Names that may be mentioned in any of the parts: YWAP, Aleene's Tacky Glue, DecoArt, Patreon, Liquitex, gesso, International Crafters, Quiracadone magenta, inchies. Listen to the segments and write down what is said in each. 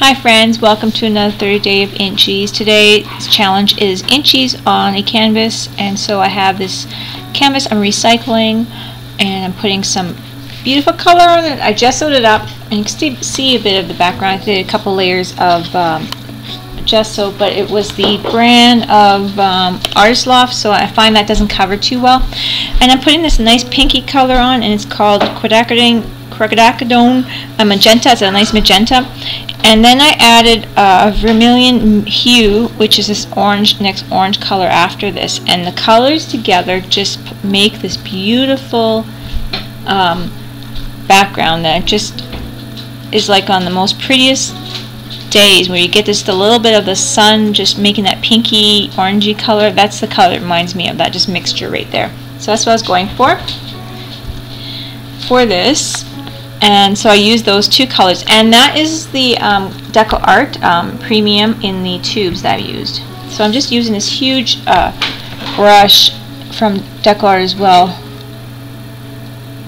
Hi friends, welcome to another 30 day of inchies. Today's challenge is inchies on a canvas, and so I have this canvas I'm recycling and I'm putting some beautiful color on it. I gessoed it up and you can see a bit of the background. I did a couple layers of gesso, but it was the brand of Artist Loft, so I find that doesn't cover too well. And I'm putting this nice pinky color on and it's called Quiracadone magenta. It's a nice magenta. And then I added a vermilion hue, which is this orange, next orange color after this. And the colors together just make this beautiful background that just is like on the most prettiest days where you get just a little bit of the sun just making that pinky, orangey color. That's the color it reminds me of, that just mixture right there. So that's what I was going for this. And so I use those two colors, and that is the DecoArt premium in the tubes that I used. So I'm just using this huge brush from DecoArt as well,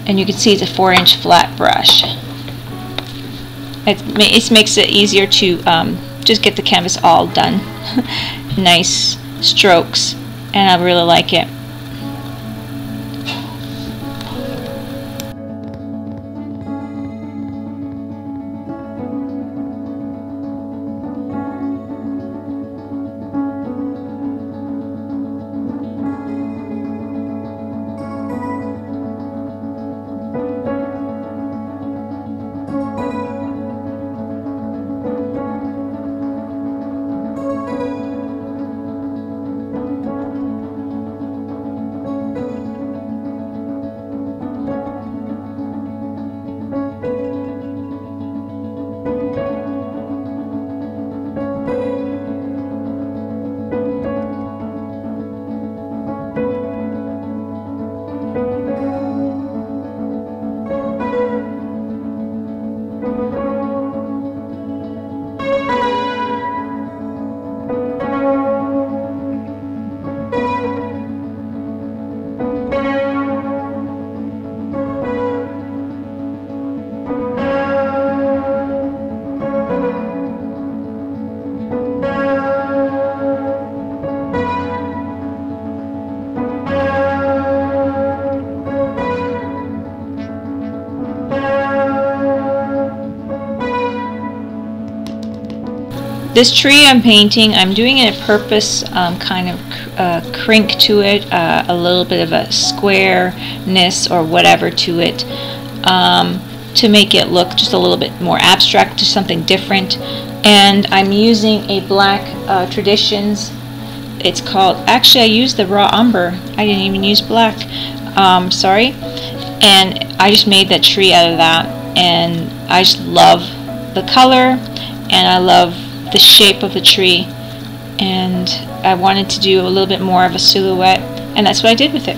and you can see it's a 4-inch flat brush. It makes it easier to just get the canvas all done. Nice strokes, and I really like it. This tree I'm painting, I'm doing it a purpose, kind of crink to it, a little bit of a squareness or whatever to it, to make it look just a little bit more abstract, just something different. And I'm using a black Traditions. It's called, actually I used the raw umber, I didn't even use black, sorry. And I just made that tree out of that, and I just love the color and I love the shape of the tree, and I wanted to do a little bit more of a silhouette, and that's what I did with it.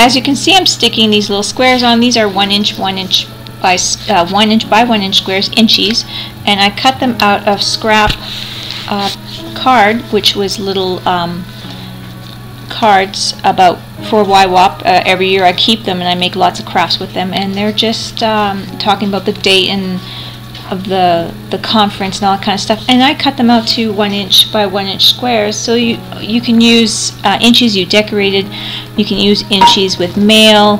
As you can see, I'm sticking these little squares on. These are 1 inch by 1 inch squares, inchies, and I cut them out of scrap card, which was little cards about for YWAP. Every year I keep them and I make lots of crafts with them, and they're just talking about the date and of the conference and all that kind of stuff. And I cut them out to 1 inch by 1 inch squares, so you can use inches you decorated. You can use inches with mail,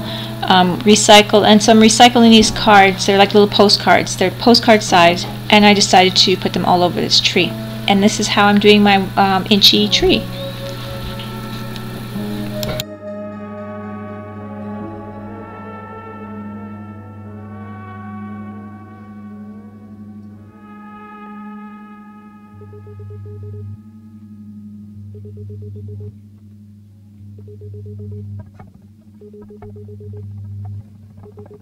recycle, and so I'm recycling these cards. They're like little postcards. They're postcard size, and I decided to put them all over this tree. And this is how I'm doing my inchy tree.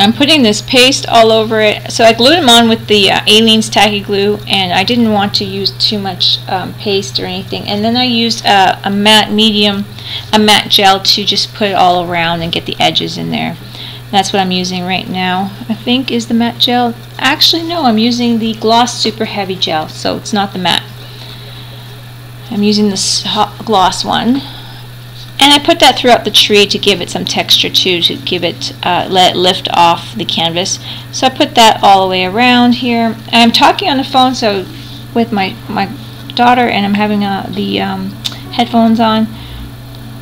I'm putting this paste all over it. So I glued them on with the Aleene's Tacky Glue, and I didn't want to use too much paste or anything. And then I used a matte gel to just put it all around and get the edges in there. And that's what I'm using right now, I think, is the matte gel. Actually, no, I'm using the gloss super heavy gel, so it's not the matte. I'm using this hot gloss one. And I put that throughout the tree to give it some texture too, to give it, let it lift off the canvas. So I put that all the way around here. And I'm talking on the phone, so with my daughter, and I'm having the headphones on,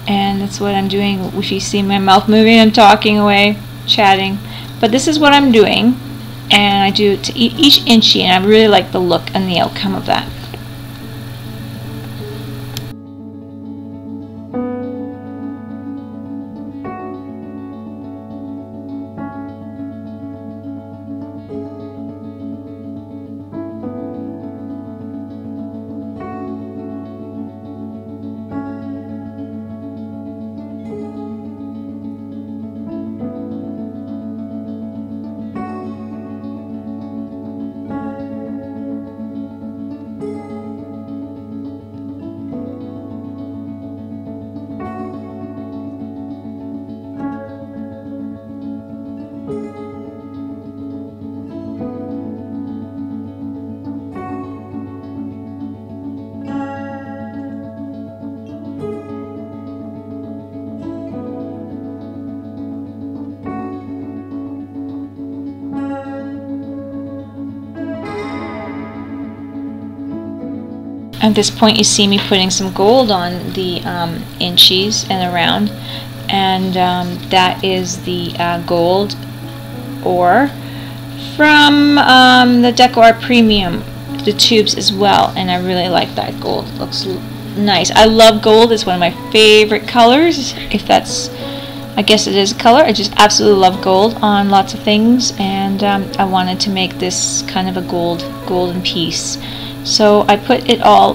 and that's what I'm doing. If you see my mouth moving, I'm talking away, chatting. But this is what I'm doing, and I do it to each inchie, and I really like the look and the outcome of that. At this point, you see me putting some gold on the inchies and around, and that is the gold ore from the DecoArt Premium, the tubes as well, and I really like that gold. It looks nice. I love gold. It's one of my favorite colors, if that's, I guess it is a color. I just absolutely love gold on lots of things, and I wanted to make this kind of a golden piece. So I put it all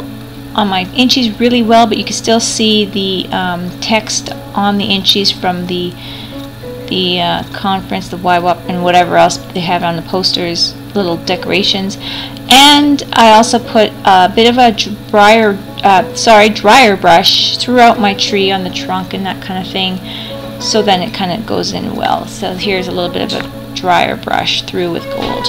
on my inchies really well, but you can still see the text on the inchies from the conference, the YWAP, and whatever else they have on the posters, little decorations. And I also put a bit of a dryer brush throughout my tree on the trunk and that kind of thing, so then it kind of goes in well. So here's a little bit of a dryer brush through with gold.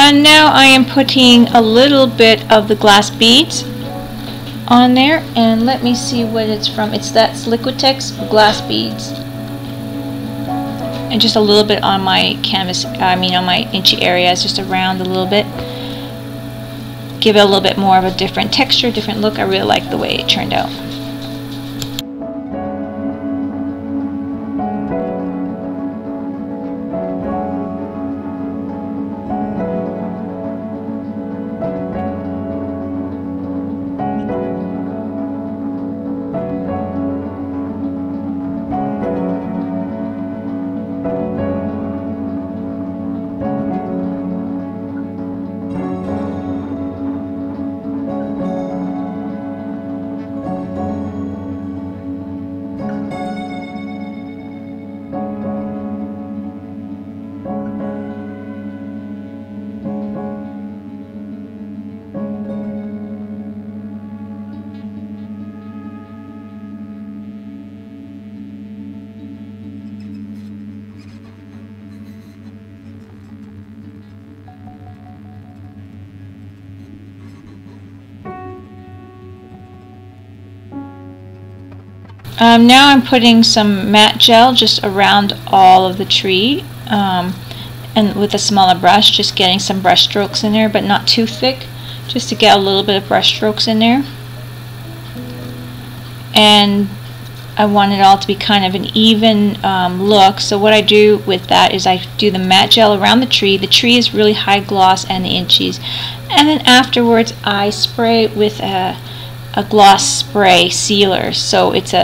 And now I am putting a little bit of the glass beads on there, and let me see what it's from. That's Liquitex glass beads, and just a little bit on my canvas, I mean on my inchy areas, just around a little bit. Give it a little bit more of a different texture, different look. I really like the way it turned out. Now I'm putting some matte gel just around all of the tree, and with a smaller brush, just getting some brush strokes in there, but not too thick, just to get a little bit of brush strokes in there. And I want it all to be kind of an even look, so what I do with that is I do the matte gel around the tree. The tree is really high gloss and the inches, and then afterwards I spray with a gloss spray sealer, so it's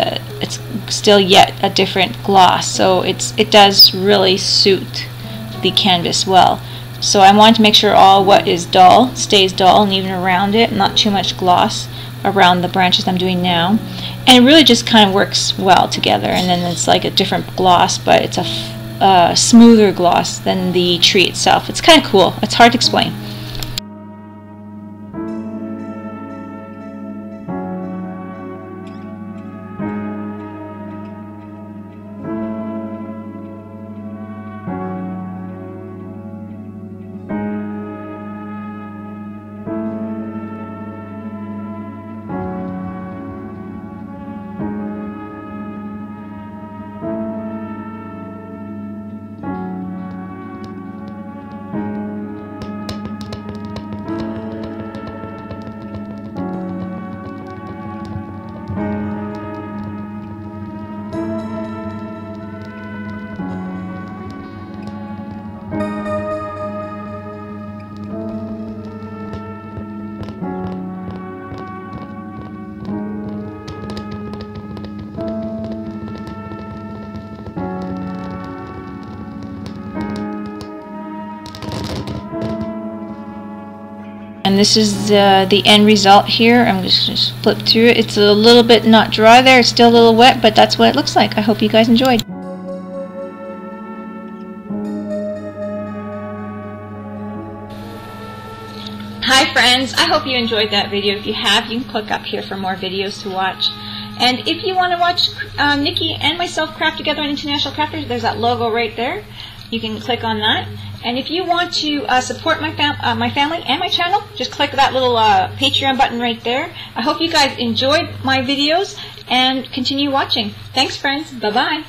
still yet a different gloss, so it does really suit the canvas well. So I wanted to make sure all what is dull stays dull and even around it, not too much gloss around the branches I'm doing now, and it really just kind of works well together. And then it's like a different gloss, but it's a smoother gloss than the tree itself. It's kind of cool, it's hard to explain. And this is the end result here. I'm just flip through it. It's a little bit not dry there. It's still a little wet, but that's what it looks like. I hope you guys enjoyed. Hi friends, I hope you enjoyed that video. If you have, you can click up here for more videos to watch. And if you want to watch Nikki and myself craft together on International Crafters, there's that logo right there. You can click on that. And if you want to support my family and my channel, just click that little Patreon button right there. I hope you guys enjoyed my videos and continue watching. Thanks, friends. Bye-bye.